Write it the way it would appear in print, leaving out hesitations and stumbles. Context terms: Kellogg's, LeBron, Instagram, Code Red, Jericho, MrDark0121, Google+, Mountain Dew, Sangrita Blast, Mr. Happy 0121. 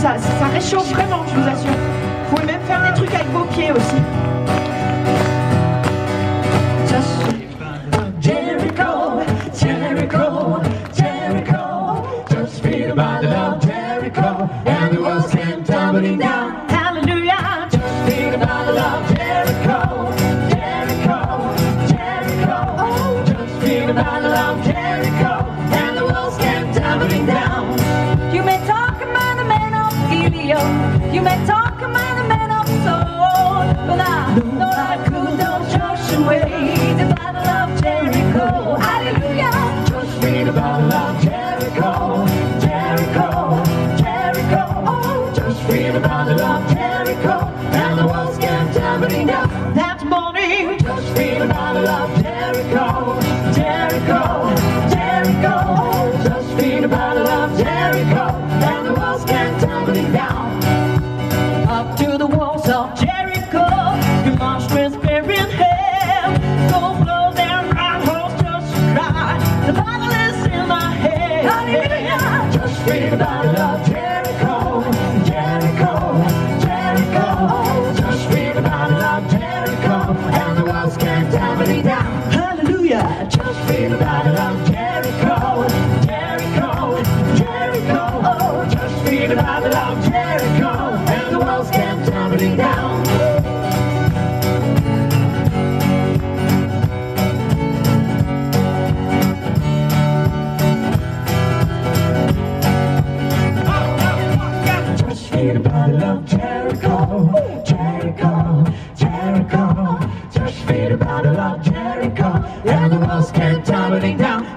ça réchauffe vraiment, je vous assure. Vous pouvez même faire des trucs avec vos pieds aussi. Jericho, Jericho, Jericho, just feel about the love, Jericho, and the walls came tumbling down. Hallelujah, just feel about the love, Jericho, Jericho, Jericho, just feel about the love, Jericho, and the walls came tumbling down. You may talk about the man of Gideon, you may talk about the man of Saul, but I know I could not trust your way. The battle of Jericho, hallelujah. Just feel the battle of Jericho, Jericho, Jericho. Oh, just feel the battle of Jericho, and the walls came tumbling down that morning. Just feel the battle of Jericho, Jericho, Jericho. Oh, just feel the battle of Jericho, and the walls came tumbling down. Up to the walls of Jericho, you march with bearing hail. Go blow down right horse, just cry. The battle is in my head. Hallelujah! Just feel the battle of Jericho, Jericho, Jericho. Oh, just feel the battle of Jericho, and the walls came tumbling down. Hallelujah! Just feel the battle of Jericho, Jericho, Jericho. Oh, just feel the battle of Jericho. Down. Just feel the battle of Jericho, Jericho, Jericho. Just feel the battle of Jericho, and the walls came tumbling down.